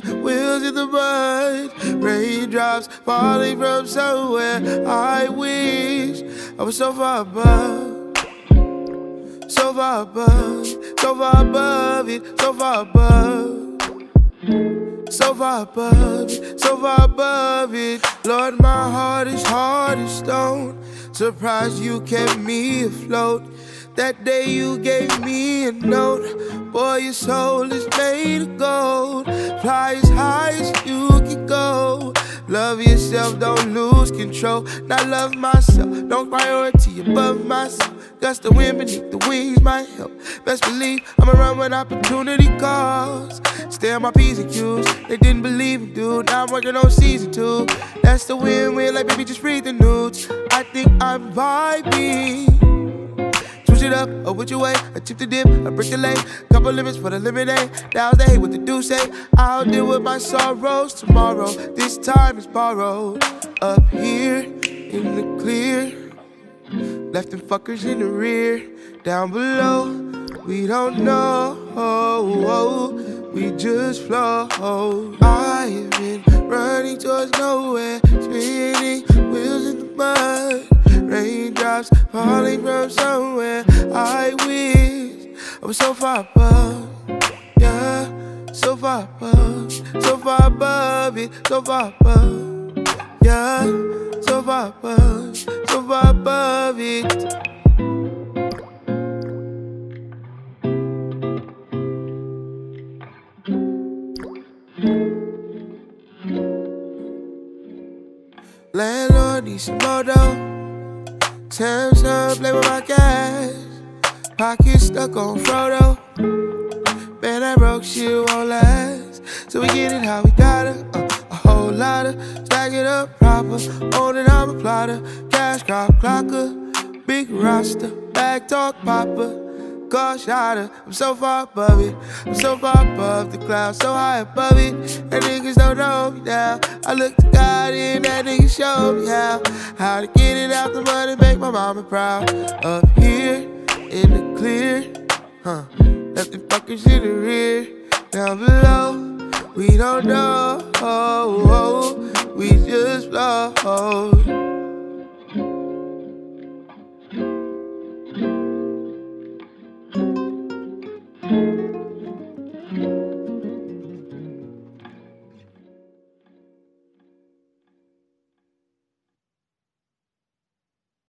steering wheels in the mud, raindrops falling from somewhere. I wish I was so far above, so far above, so far above it, so far above, so far above it, so far above it. Lord, my heart is hard as stone. Surprised you kept me afloat. That day you gave me a note. Boy, your soul is made of gold. Fly as high as you can go. Love yourself, don't lose control. And I love myself, don't priority above myself. Gust the wind beneath the wings might help. Best believe I'ma run when opportunity calls. Stay on my P's and Q's, they didn't believe me, dude. Now I'm working on season 2. That's the win-win, like baby just read the nudes. I think I'm vibing. It up, or what you weigh, I tip the dip, I break the lane, couple limits for the lemonade. Now they hate what the do say. I'll deal with my sorrows tomorrow. This time is borrowed. Up here in the clear, left them fuckers in the rear. Down below, we don't know, we just flow. I've been running towards nowhere, spinning wheels in the mud. Raindrops falling from somewhere. I wish I was so far above, yeah. So far above, so far above it, so far above, yeah. So far above, so far above it. Landlord needs some more dough. Time's up, play with my cash. Pockets stuck on Frodo. Man, that broke shit won't last. So we get it how we got it. A whole lot of stack it up proper. Own it, I'm a plotter. Cash crop clocker. Big roster. Back talk popper. Car shotter. I'm so far above it. I'm so far above the clouds. So high above it. And niggas don't know me now. I look to God and that nigga showed me how to get it out the mud and make my mama proud. Up here in the clear, huh? Left the fuckers in the rear. Down below, we don't know, we just flow.